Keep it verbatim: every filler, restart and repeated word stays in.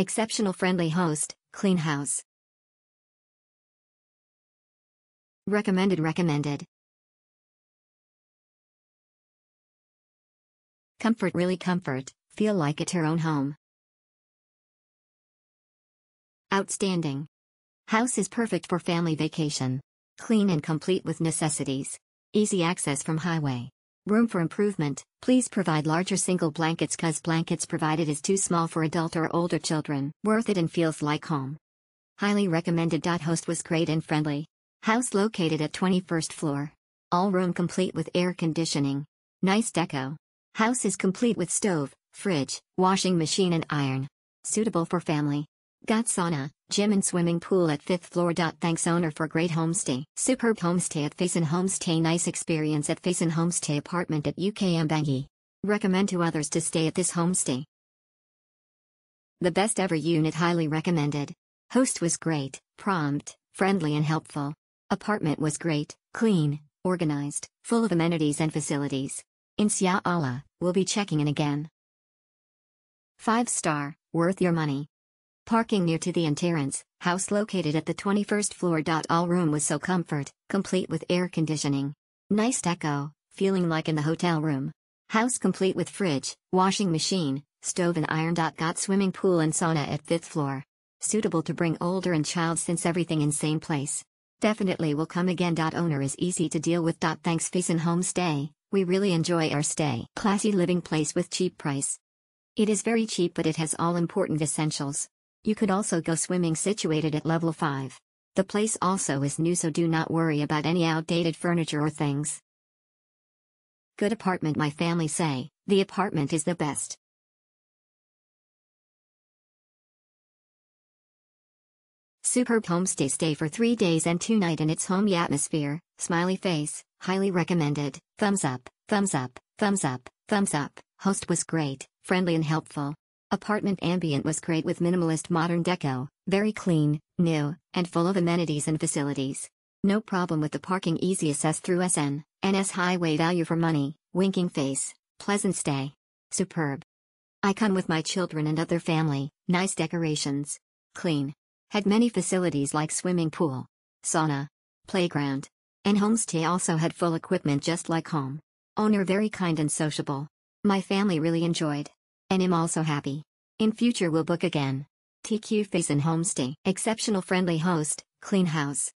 Exceptional friendly host, clean house. Recommended recommended. Comfort really comfort, feel like it's your own home. Outstanding. House is perfect for family vacation. Clean and complete with necessities. Easy access from highway. Room for improvement, please provide larger single blankets cause blankets provided is too small for adult or older children. Worth it and feels like home. Highly recommended. Host was great and friendly. House located at twenty-first floor. All room complete with air conditioning. Nice deco. House is complete with stove, fridge, washing machine and iron. Suitable for family. Got sauna, gym and swimming pool at fifth floor. Thanks owner for great homestay. Superb homestay at Faizon Homestay. Nice experience at Faizon Homestay apartment at U K Mbangi. Recommend to others to stay at this homestay. The best ever unit. Highly recommended. Host was great, prompt, friendly and helpful. Apartment was great, clean, organized, full of amenities and facilities. Insha'Allah, we'll be checking in again. five star, worth your money. Parking near to the entrance, house located at the twenty-first floor. All room was so comfort, complete with air conditioning. Nice deco, feeling like in the hotel room. House complete with fridge, washing machine, stove and iron. Got swimming pool and sauna at fifth floor. Suitable to bring older and child since everything in same place. Definitely will come again. Owner is easy to deal with. Thanks Faizon Homestay, we really enjoy our stay. Classy living place with cheap price. It is very cheap but it has all important essentials. You could also go swimming situated at level five. The place also is new so do not worry about any outdated furniture or things. Good apartment. My family say, the apartment is the best. Superb homestay. Stay for three days and two nights in its homey atmosphere, smiley face, highly recommended, thumbs up, thumbs up, thumbs up, thumbs up. Host was great, friendly and helpful. Apartment ambient was great with minimalist modern deco, very clean, new, and full of amenities and facilities. No problem with the parking, easy access through S N, N S highway. Value for money, winking face, pleasant stay. Superb. I come with my children and other family, nice decorations. Clean. Had many facilities like swimming pool, sauna, playground. And homestay also had full equipment just like home. Owner very kind and sociable. My family really enjoyed. And I'm also happy. In future we'll book again. T Q Faizon Homestay. Exceptional friendly host, clean house.